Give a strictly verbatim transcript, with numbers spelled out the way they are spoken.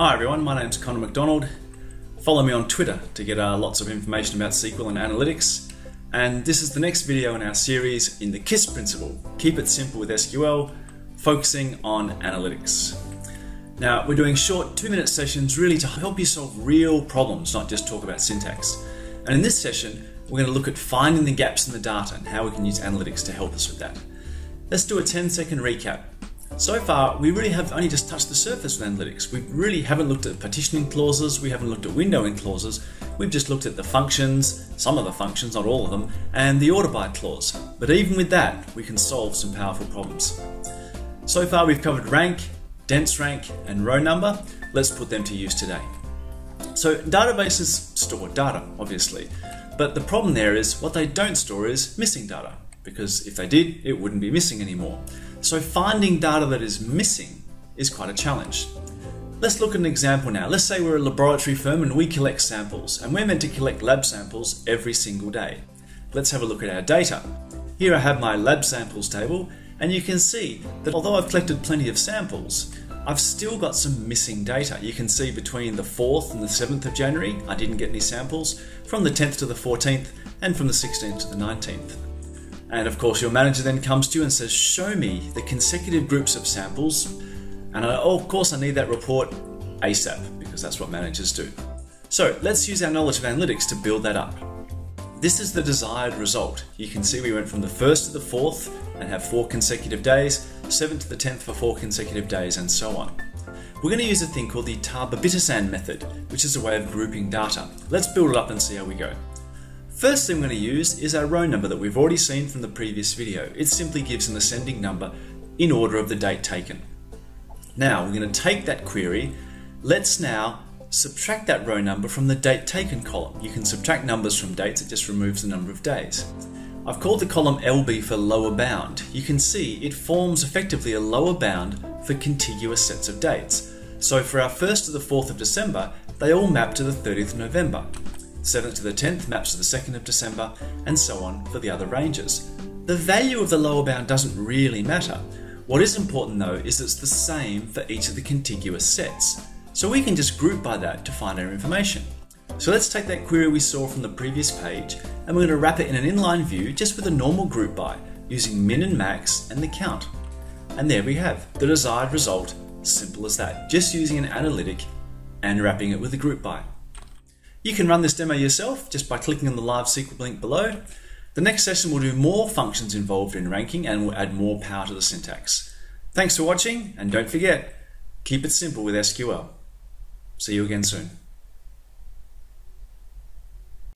Hi everyone, my name's Connor McDonald. Follow me on Twitter to get uh, lots of information about S Q L and analytics. And this is the next video in our series in the KISS principle, keep it simple with S Q L, focusing on analytics. Now we're doing short two minute sessions really to help you solve real problems, not just talk about syntax. And in this session, we're going to look at finding the gaps in the data and how we can use analytics to help us with that. Let's do a ten second recap. So far, we really have only just touched the surface with analytics. We really haven't looked at partitioning clauses, we haven't looked at windowing clauses, we've just looked at the functions, some of the functions, not all of them, and the order by clause. But even with that, we can solve some powerful problems. So far, we've covered rank, dense rank, and row number. Let's put them to use today. So databases store data, obviously, but the problem there is what they don't store is missing data, because if they did, it wouldn't be missing anymore. So finding data that is missing is quite a challenge. Let's look at an example now. Let's say we're a laboratory firm and we collect samples, and we're meant to collect lab samples every single day. Let's have a look at our data. Here I have my lab samples table, and you can see that although I've collected plenty of samples, I've still got some missing data. You can see between the fourth and the seventh of January, I didn't get any samples, from the tenth to the fourteenth, and from the sixteenth to the nineteenth. And of course your manager then comes to you and says, show me the consecutive groups of samples. And I, oh, of course I need that report ASAP, because that's what managers do. So let's use our knowledge of analytics to build that up. This is the desired result. You can see we went from the first to the fourth and have four consecutive days, seventh to the tenth for four consecutive days, and so on. We're going to use a thing called the Tabibitosan method, which is a way of grouping data. Let's build it up and see how we go. First thing we're going to use is our row number that we've already seen from the previous video. It simply gives an ascending number in order of the date taken. Now we're going to take that query. Let's now subtract that row number from the date taken column. You can subtract numbers from dates, it just removes the number of days. I've called the column L B for lower bound. You can see it forms effectively a lower bound for contiguous sets of dates. So for our first to the fourth of December, they all map to the thirtieth of November. seventh to the tenth maps to the second of December, and so on for the other ranges. The value of the lower bound doesn't really matter. What is important though is it's the same for each of the contiguous sets. So we can just group by that to find our information. So let's take that query we saw from the previous page, and we're going to wrap it in an inline view just with a normal group by, using min and max and the count. And there we have the desired result, simple as that, just using an analytic and wrapping it with a group by. You can run this demo yourself just by clicking on the live S Q L link below. The next session will do more functions involved in ranking, and we'll add more power to the syntax. Thanks for watching, and don't forget, keep it simple with S Q L. See you again soon.